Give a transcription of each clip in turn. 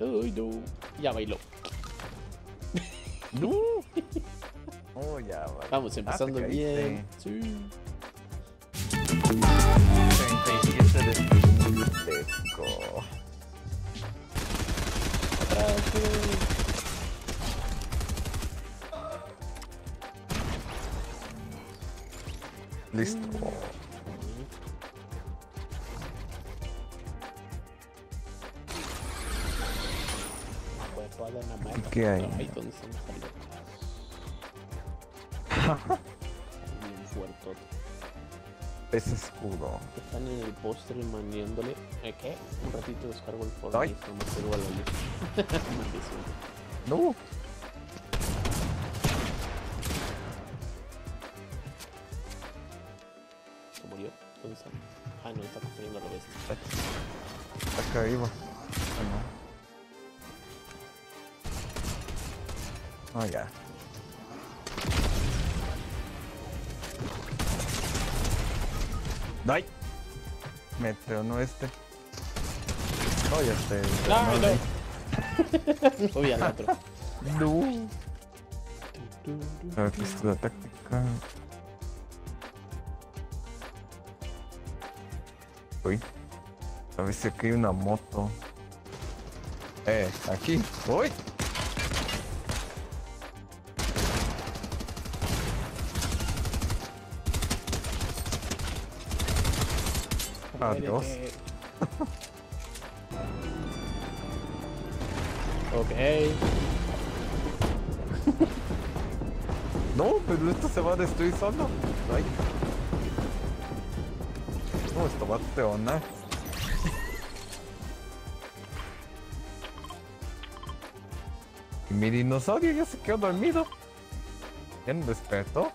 Ay, no. Ya bailó. No. Oh, ya bailó. Vamos empezando bien. Sí. 37 de fresco. Atrás. Listo. ¿Qué hay? Es escudo. Están en el postre maniándole. ¿Qué? Un ratito descargo el Fortnite. No. Ah, no, está construyendo la bestia. Está acá vivo. Ah, no. Oh, ya. ¡Ay! Me tronó este. Oh, ya este. ¡No! Voy al otro. ¡No! A ver, ¿qué es la táctica? Uy, a ver si aquí hay una moto. Aquí. Uy. Adiós. Ok. No, pero esto se va a destruir solo. Ay. No, esto va a tronar. Y mi dinosaurio ya se quedó dormido. ¿Ya no despertó?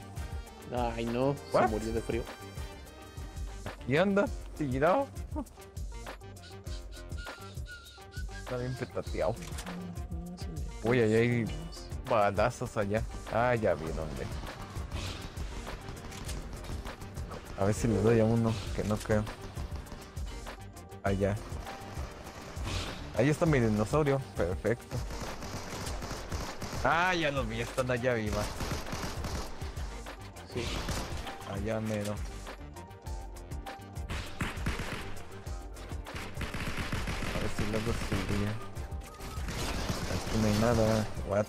Ay no, ¿what? Se murió de frío. Aquí anda, tirado. Está bien petateado. Uy, allá hay balazos allá. Ah, ya vi dónde. A ver si le doy a uno, que no creo. Allá. Ahí está mi dinosaurio, perfecto. Ah, ya los vi, están allá arriba. Sí. Allá mero. A ver si luego subía. Aquí no hay nada. What?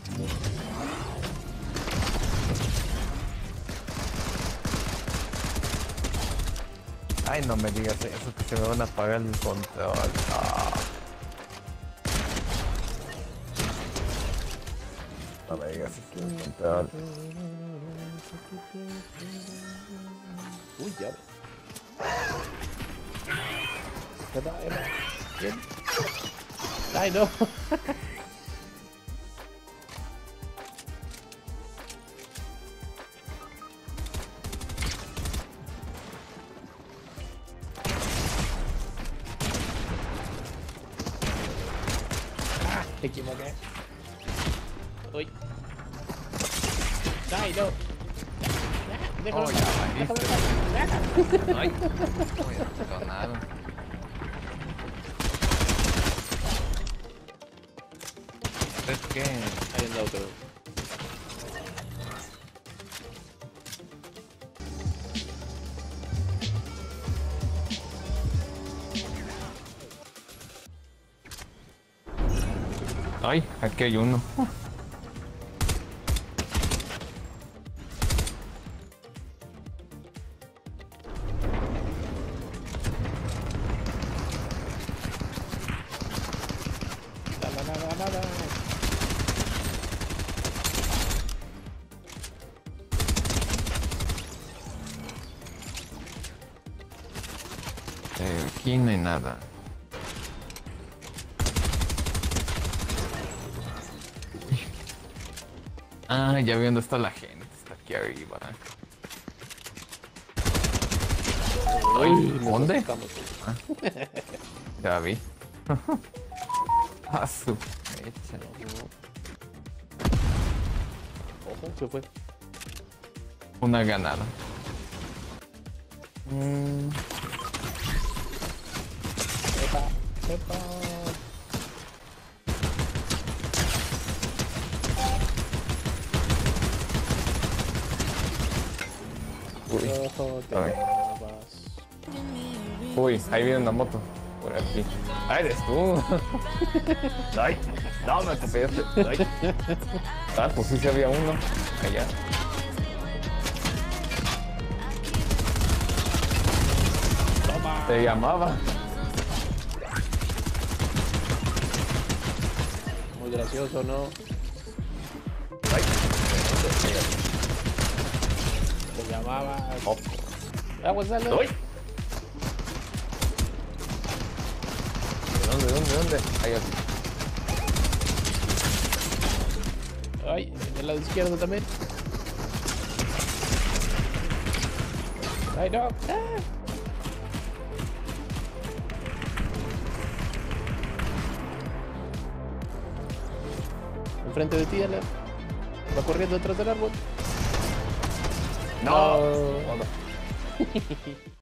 Ay, no me digas eso, que se me van a apagar el control. No me digas eso, el control. Uy, ya. ¿Quién? Ay, no. Te equivoqué. Uy. Ay, no. Déjalo. Oh, ya, déjalo. Ay. Voy a tronar. ¿Es qué? Ahí anda otro. Ay, aquí hay uno. Aquí no hay nada. Ah, ya viendo está la gente, está aquí arriba. Ay, ¿dónde? ¿Ah? Ya vi. A su fecha. Ojo, se fue. Una ganada. Epa, epa. abajo, te vas. Uy, ahí viene una moto. Por aquí. ¡Ah, eres tú! ¡Ay! ¡No, me atropellaste! ¡Ay! Ah, pues sí, había uno. Allá. Toma. Te llamaba. Muy gracioso, ¿no? ¡Ay! Te llamaba. Oh. ¡Ay! ¿Dónde? Ahí así. Ay, del lado izquierdo también. Ay, no. Ah. Enfrente de ti, Ale. Va corriendo detrás del árbol. No. No.